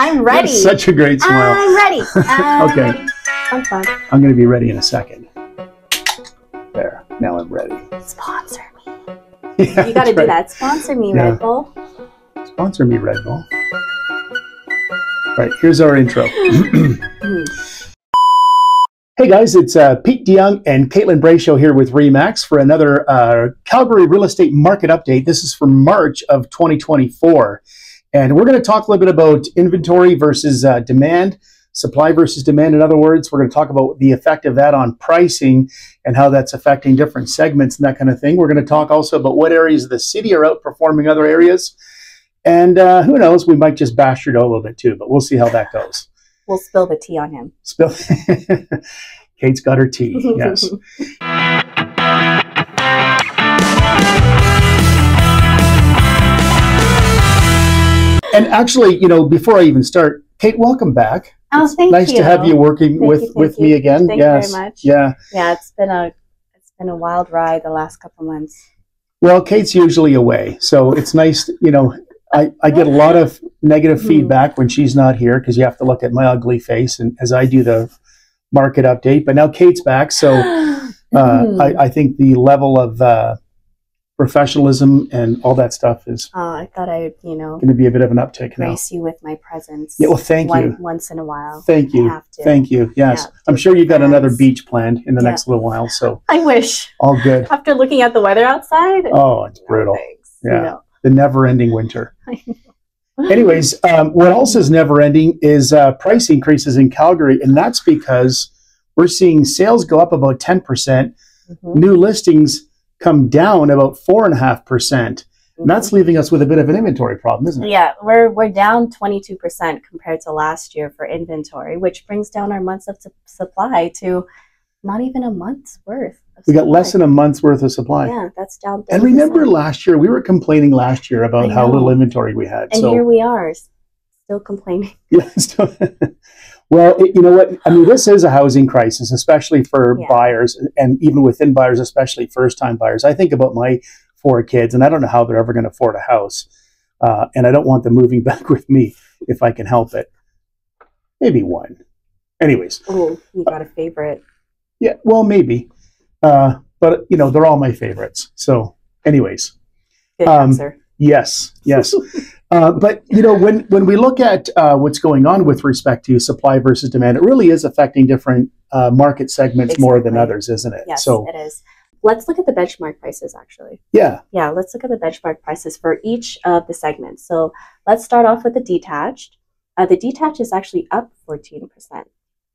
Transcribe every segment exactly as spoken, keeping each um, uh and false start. I'm ready. That's such a great smile. I'm ready. I'm okay. Ready. I'm fine. I'm going to be ready in a second. There. Now I'm ready. Sponsor me. Yeah, you got to do right. that. Sponsor me, yeah. Red Bull. Sponsor me, Red Bull. All right, here's our intro. Hey guys, it's uh, Pete De Jong and Caitlin Brecio here with Remax for another uh, Calgary real estate market update. This is from March of twenty twenty-four. And we're going to talk a little bit about inventory versus uh, demand, supply versus demand. In other words, we're going to talk about the effect of that on pricing and how that's affecting different segments and that kind of thing. We're going to talk also about what areas of the city are outperforming other areas. And uh, who knows, we might just bash Trudeau a little bit too, but we'll see how that goes. We'll spill the tea on him. Spill. Kate's got her tea, yes. And actually, you know, before I even start, Kate, welcome back. Oh, thank nice you. Nice to have you working thank with, you, with you. me again. Thank yes. you very much. Yeah. Yeah, it's been a it's been a wild ride the last couple months. Well, Kate's usually away, so it's nice, you know, I, I get a lot of negative feedback when she's not here because you have to look at my ugly face and as I do the market update, but now Kate's back, so uh, I, I think the level of uh, professionalism and all that stuff is uh, I thought I would, you know, going to be a bit of an uptick now. Grace you with my presence. Yeah, well, thank one, you. Once in a while. Thank you. I have to. Thank you. Yes. Yeah, I'm sure you've got plans. Another beach planned in the yeah. next little while, so. I wish. All good. After looking at the weather outside. Oh, it's brutal. Thanks. Yeah. No. The never-ending winter. Anyways, um, what else is never-ending is uh, price increases in Calgary, and that's because we're seeing sales go up about ten percent, mm-hmm. new listings come down about four and a half percent. And that's leaving us with a bit of an inventory problem, isn't it? Yeah, we're we're down twenty-two percent compared to last year for inventory, which brings down our months of supply to not even a month's worth. We got less than a month's worth of supply. Yeah, that's down thirty percent. And remember last year, we were complaining last year about how little inventory we had. And so here we are, still complaining. Yeah, still well, it, you know what? I mean, this is a housing crisis, especially for yeah. buyers, and even within buyers, especially first-time buyers. I think about my four kids, and I don't know how they're ever going to afford a house. Uh, and I don't want them moving back with me if I can help it. Maybe one. Anyways. Oh, you got a favorite. Yeah, well, maybe. Uh, but, you know, they're all my favorites. So, anyways. Good um, answer. Yes, yes. uh, but, you know, when, when we look at uh, what's going on with respect to supply versus demand, it really is affecting different uh, market segments exactly. more than others, isn't it? Yes, so, it is. Let's look at the benchmark prices, actually. Yeah. Yeah, let's look at the benchmark prices for each of the segments. So, let's start off with the detached. Uh, the detached is actually up fourteen percent.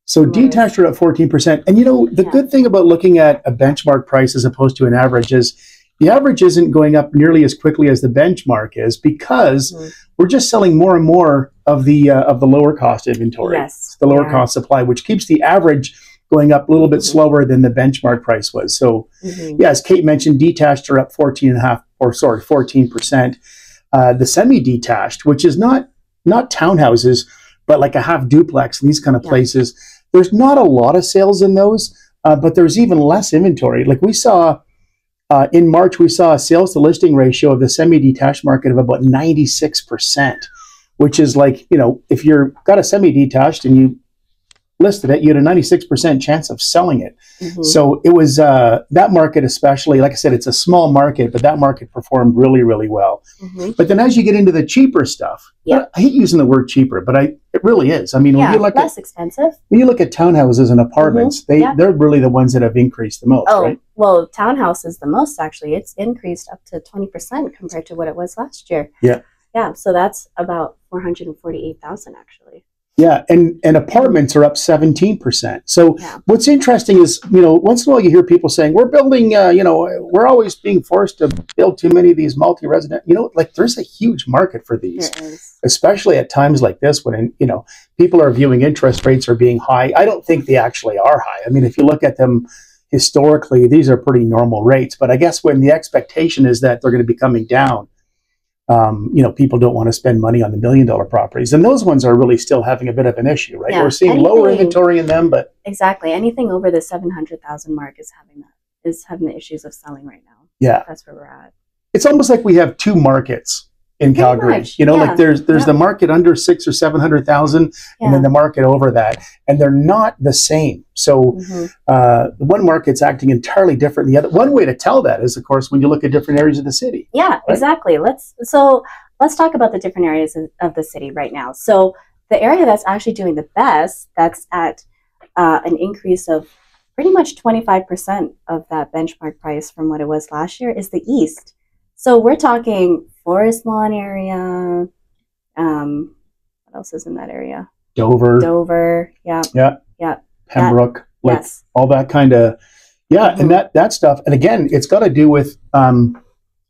So detached are up fourteen percent. And you know, the yeah. good thing about looking at a benchmark price as opposed to an average is the average isn't going up nearly as quickly as the benchmark is because mm-hmm. we're just selling more and more of the uh, of the lower cost inventory, yes. the lower yeah. cost supply, which keeps the average going up a little bit mm-hmm. slower than the benchmark price was. So mm-hmm. yeah, as Kate mentioned, detached are up fourteen and a half, or sorry, fourteen percent. Uh, the semi-detached, which is not not townhouses, but like a half duplex and these kind of yeah. places, there's not a lot of sales in those, uh, but there's even less inventory. Like we saw uh, in March, we saw a sales to listing ratio of the semi-detached market of about ninety-six percent, which is like, you know, if you've got a semi-detached and you listed it, you had a ninety-six percent chance of selling it. Mm-hmm. So it was uh, that market especially, like I said, it's a small market, but that market performed really, really well. Mm-hmm. But then as you get into the cheaper stuff, yeah. I hate using the word cheaper, but I it really is. I mean, yeah, when you look less at, expensive. When you look at townhouses and apartments, mm-hmm. they, yeah. they're really the ones that have increased the most, oh, right? Well, townhouses the most, actually. It's increased up to twenty percent compared to what it was last year. Yeah. Yeah, so that's about four hundred forty-eight thousand, actually. Yeah, and, and apartments are up seventeen percent. So yeah. what's interesting is, you know, once in a while you hear people saying, we're building, uh, you know, we're always being forced to build too many of these multi-resident. You know, like there's a huge market for these, especially at times like this when, you know, people are viewing interest rates are being high. I don't think they actually are high. I mean, if you look at them historically, these are pretty normal rates. But I guess when the expectation is that they're going to be coming down, Um, you know, people don't want to spend money on the million dollar properties. And those ones are really still having a bit of an issue, right? Yeah, we're seeing anything, lower inventory in them, but. Exactly. Anything over the seven hundred thousand mark is having that, is having the issues of selling right now. Yeah. That's where we're at. It's almost like we have two markets in Pretty Calgary. Much. You know, yeah. like there's there's yeah. the market under six or seven hundred thousand, yeah. and then the market over that, and they're not the same. So mm-hmm. uh, one market's acting entirely different than the other. One way to tell that is, of course, when you look at different areas of the city. Yeah, right? exactly. Let's so let's talk about the different areas of the city right now. So the area that's actually doing the best, that's at uh, an increase of pretty much twenty-five percent of that benchmark price from what it was last year, is the east. So we're talking Forest Lawn area. Um, what else is in that area? Dover. Dover. Yeah. Yeah. Yeah. Pembroke. That, like yes. All that kind of, yeah. Mm-hmm. And that, that stuff. And again, it's got to do with um,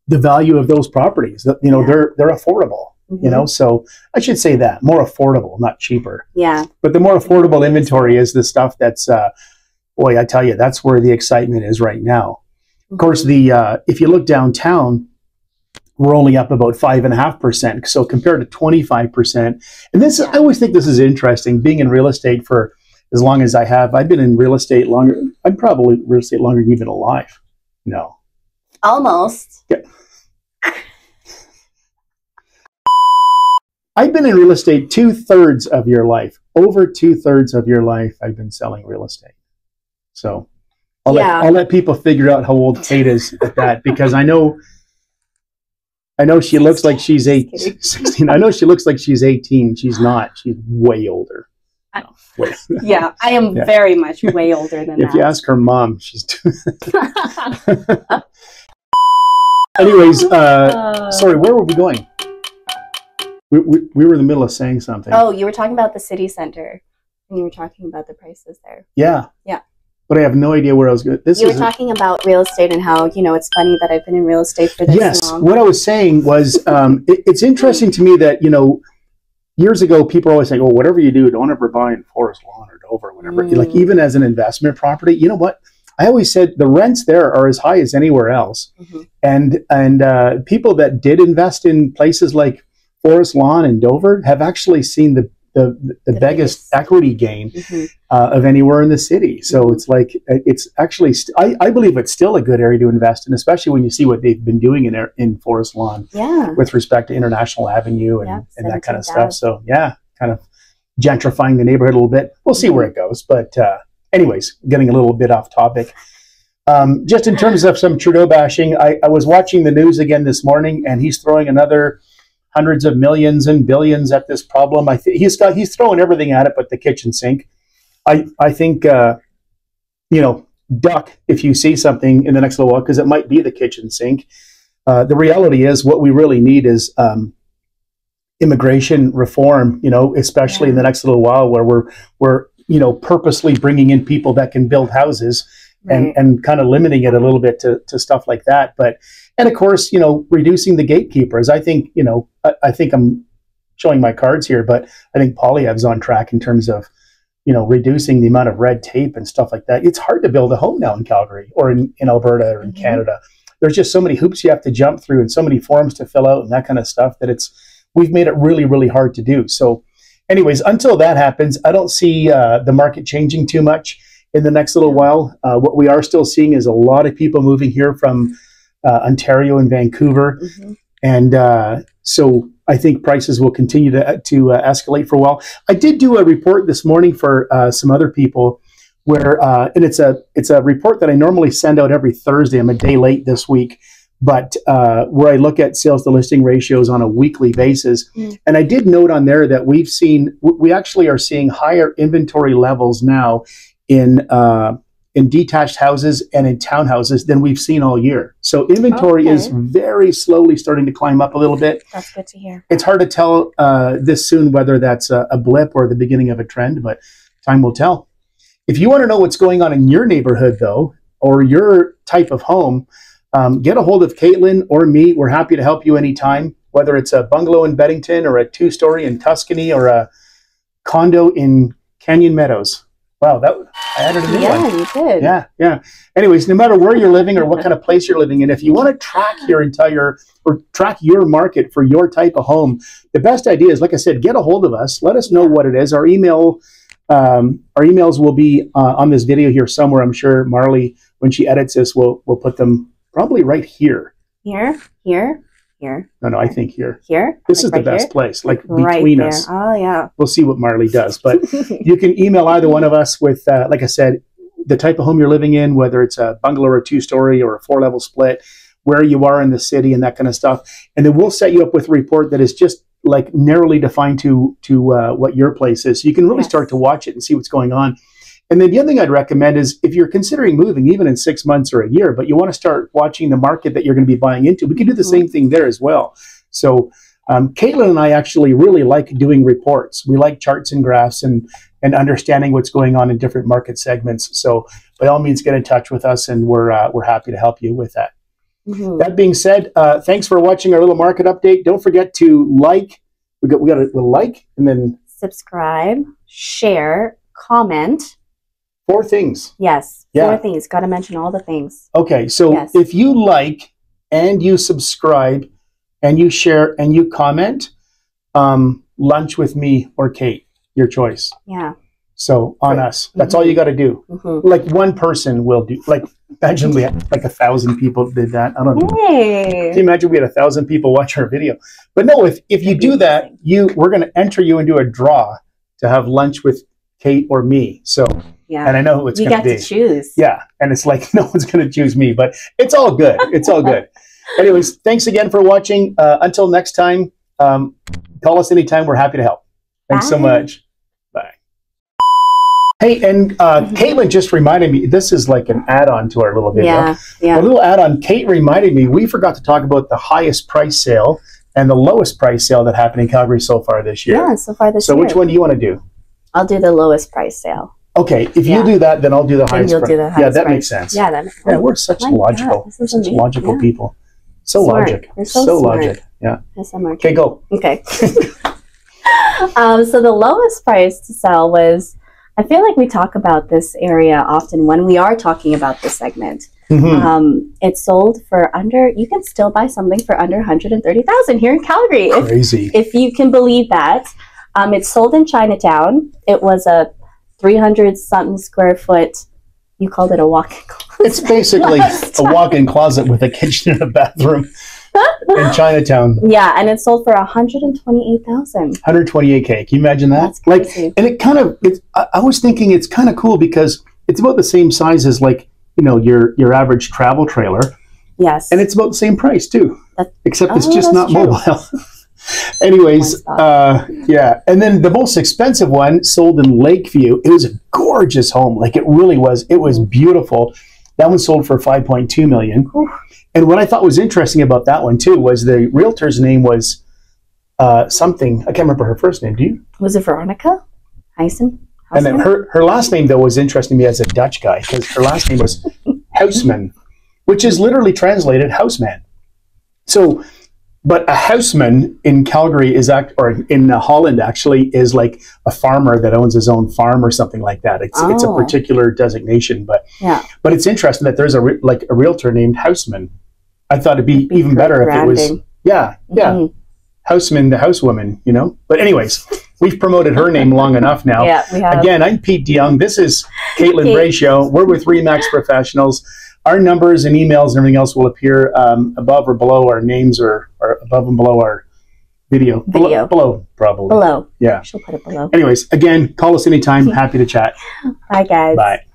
the value of those properties. You know, yeah. they're, they're affordable. Mm-hmm. You know, so I should say that more affordable, not cheaper. Yeah. But the more affordable inventory is the stuff that's, uh, boy, I tell you, that's where the excitement is right now. Mm-hmm. Of course, the uh, if you look downtown, we're only up about five and a half percent. So compared to twenty-five percent, and this yeah. I always think this is interesting. Being in real estate for as long as I have, I've been in real estate longer. I'm probably real estate longer than even alive. No. Almost. Yeah. I've been in real estate two-thirds of your life. Over two-thirds of your life, I've been selling real estate. So I'll, yeah. let, I'll let people figure out how old Kate is at that, because I know I know she looks like she's eight, sixteen. I know she looks like she's eighteen. She's not. She's way older. No, way. Yeah, I am yeah. very much way older than if that. If you ask her mom, she's Anyways, uh, uh, sorry, where were we going? We, we, we were in the middle of saying something. Oh, you were talking about the city center, and you were talking about the prices there. Yeah. Yeah. But I have no idea where I was going. This you were talking about real estate and how, you know, it's funny that I've been in real estate for this yes, long. Yes. What I was saying was, um, it, it's interesting to me that, you know, years ago, people always say, oh, whatever you do, don't ever buy in Forest Lawn or Dover or whatever. Mm. Like, even as an investment property, you know what? I always said the rents there are as high as anywhere else. Mm-hmm. And, and uh, people that did invest in places like Forest Lawn and Dover have actually seen the the, the, the biggest is. equity gain mm-hmm. uh, of anywhere in the city. So mm-hmm. it's like, it's actually, I, I believe it's still a good area to invest in, especially when you see what they've been doing in in Forest Lawn yeah. with respect to International Avenue and, yeah, and that kind of stuff. So yeah, kind of gentrifying the neighborhood a little bit. We'll see mm-hmm. where it goes. But uh, anyways, getting a little bit off topic. Um, just in terms of some Trudeau bashing, I, I was watching the news again this morning, and he's throwing another hundreds of millions and billions at this problem. I think he's got, he's throwing everything at it, but the kitchen sink. I, I think, uh, you know, duck if you see something in the next little while, because it might be the kitchen sink. Uh, the reality is what we really need is um, immigration reform, you know, especially yeah. in the next little while, where we're, we're, you know, purposely bringing in people that can build houses right. and, and kind of limiting it a little bit to, to stuff like that. But, and of course, you know, reducing the gatekeepers. I think, you know, I, I think I'm showing my cards here, but I think Polyev's on track in terms of, you know, reducing the amount of red tape and stuff like that. It's hard to build a home now in Calgary or in, in Alberta or in mm-hmm. Canada. There's just so many hoops you have to jump through and so many forms to fill out and that kind of stuff that it's, we've made it really, really hard to do. So anyways, until that happens, I don't see uh, the market changing too much in the next little while. Uh, what we are still seeing is a lot of people moving here from Uh, Ontario and Vancouver. Mm-hmm. And uh, so I think prices will continue to, to uh, escalate for a while. I did do a report this morning for uh, some other people where, uh, and it's a, it's a report that I normally send out every Thursday. I'm a day late this week, but uh, where I look at sales to listing ratios on a weekly basis. Mm. And I did note on there that we've seen, we actually are seeing higher inventory levels now in uh, in detached houses and in townhouses than we've seen all year. So inventory okay. is very slowly starting to climb up a little bit. That's good to hear. It's hard to tell uh, this soon whether that's a, a blip or the beginning of a trend, but time will tell. If you want to know what's going on in your neighborhood, though, or your type of home, um, get a hold of Caitlin or me. We're happy to help you anytime, whether it's a bungalow in Beddington or a two-story in Tuscany or a condo in Canyon Meadows. Wow, that I added a new yeah, one. Yeah, you did. Yeah, yeah. Anyways, no matter where you're living or what kind of place you're living in, if you want to track your entire or track your market for your type of home, the best idea is, like I said, get a hold of us. Let us know what it is. Our email, um, our emails will be uh, on this video here somewhere. I'm sure Marley, when she edits this, will will put them probably right here. Here, here, Here. No, no, I think here. Here? This like is right the best here? place, like right between there. us. Oh, yeah. We'll see what Marley does. But you can email either one of us with, uh, like I said, the type of home you're living in, whether it's a bungalow or a two-story or a four-level split, where you are in the city and that kind of stuff. And then we'll set you up with a report that is just like narrowly defined to, to uh, what your place is. So you can really yes. start to watch it and see what's going on. And then the other thing I'd recommend is if you're considering moving even in six months or a year, but you want to start watching the market that you're going to be buying into, we can do the mm-hmm. same thing there as well. So um, Caitlin and I actually really like doing reports. We like charts and graphs and, and understanding what's going on in different market segments. So by all means, get in touch with us and we're, uh, we're happy to help you with that. Mm-hmm. That being said, uh, thanks for watching our little market update. Don't forget to like. We got, we got a we'll like and then subscribe, share, comment. Four things. Yes. Four yeah. things. Got to mention all the things. Okay. So yes. if you like and you subscribe and you share and you comment, um, lunch with me or Kate, your choice. Yeah. So on right. us. That's mm-hmm. all you got to do. Mm-hmm. Like one person will do. Like imagine we had like a thousand people did that. I don't know. Hey. Can you imagine we had a thousand people watch our video? But no, if, if you do that, you we're going to enter you into a draw to have lunch with Kate or me. So yeah, and I know who it's going to be. You got to choose. Yeah, and it's like no one's going to choose me, but it's all good. It's all good. Anyways, thanks again for watching. Uh, until next time, um, call us anytime. We're happy to help. Thanks Bye. so much. Bye. Hey, and uh, Caitlin just reminded me. This is like an add-on to our little video. Yeah, yeah. A little add-on. Kate reminded me we forgot to talk about the highest price sale and the lowest price sale that happened in Calgary so far this year. Yeah, so far this year. So which one do you want to do? I'll do the lowest price sale. Okay, if yeah. you do that, then I'll do the highest price. Yeah, that price. makes sense. Yeah, that makes sense. Yeah, we're such oh logical, God, such logical yeah. people. So smart. logic. We're so so smart. logic. Yeah. Okay, go. Okay. um, so the lowest price to sell was, I feel like we talk about this area often when we are talking about this segment. Mm-hmm. um, it sold for under, you can still buy something for under one hundred thirty thousand dollars here in Calgary. Crazy. If, if you can believe that. Um, it sold in Chinatown. It was a three hundred something square foot, you called it a walk-in closet. It's basically a walk-in closet with a kitchen and a bathroom in Chinatown. Yeah, and it sold for one hundred twenty-eight thousand dollars. one hundred twenty-eight K. Can you imagine that? That's crazy. Like, and it kind of, it's, I, I was thinking it's kind of cool because it's about the same size as like, you know, your, your average travel trailer. Yes. And it's about the same price too, that's, except oh, it's just not true. mobile. Anyways, uh, yeah. And then the most expensive one sold in Lakeview. It was a gorgeous home. Like it really was. It was beautiful. That one sold for five point two million dollars. And what I thought was interesting about that one too was the realtor's name was uh, something. I can't remember her first name. Do you? Was it Veronica Heisen? And then her, her last name though was interesting to me as a Dutch guy because her last name was Houseman, which is literally translated houseman. So... But a houseman in Calgary is, act, or in Holland actually, is like a farmer that owns his own farm or something like that. It's oh. it's a particular designation, but yeah. but it's interesting that there's a re, like a realtor named Houseman. I thought it'd be, be even better branding. if it was yeah yeah mm-hmm. Houseman the housewoman, you know. But anyways, we've promoted her name long enough now. Yeah, we have. Again, I'm Pete De Jong. This is Caitlin Brecio. We're with Remax Professionals. Our numbers and emails and everything else will appear um, above or below our names or, or above and below our video. Video. Below, below, probably. Below. Yeah. She'll put it below. Anyways, again, call us anytime. Happy to chat. Bye, guys. Bye.